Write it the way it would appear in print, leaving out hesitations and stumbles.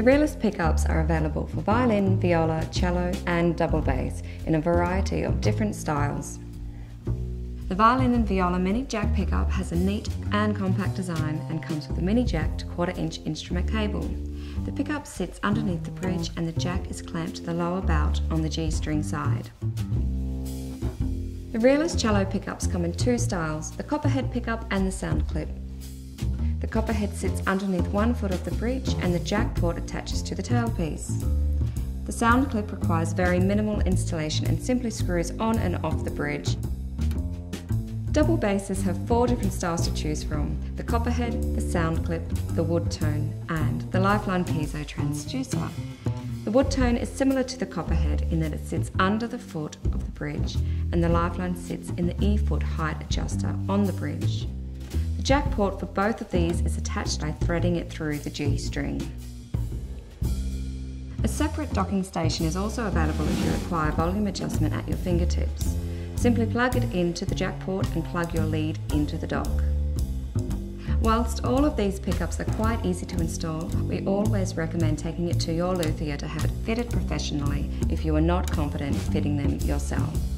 The Realist pickups are available for violin, viola, cello and double bass in a variety of different styles. The violin and viola mini jack pickup has a neat and compact design and comes with a mini jack to 1/4 inch instrument cable. The pickup sits underneath the bridge and the jack is clamped to the lower bout on the G-string side. The Realist cello pickups come in two styles, the copperhead pickup and the sound clip. The copperhead sits underneath one foot of the bridge and the jack port attaches to the tailpiece. The sound clip requires very minimal installation and simply screws on and off the bridge. Double basses have 4 different styles to choose from, the copperhead, the sound clip, the wood tone and the Lifeline piezo transducer. The wood tone is similar to the copperhead in that it sits under the foot of the bridge and the Lifeline sits in the E-foot height adjuster on the bridge. The jack port for both of these is attached by threading it through the G string. A separate docking station is also available if you require volume adjustment at your fingertips. Simply plug it into the jack port and plug your lead into the dock. Whilst all of these pickups are quite easy to install, we always recommend taking it to your luthier to have it fitted professionally if you are not confident fitting them yourself.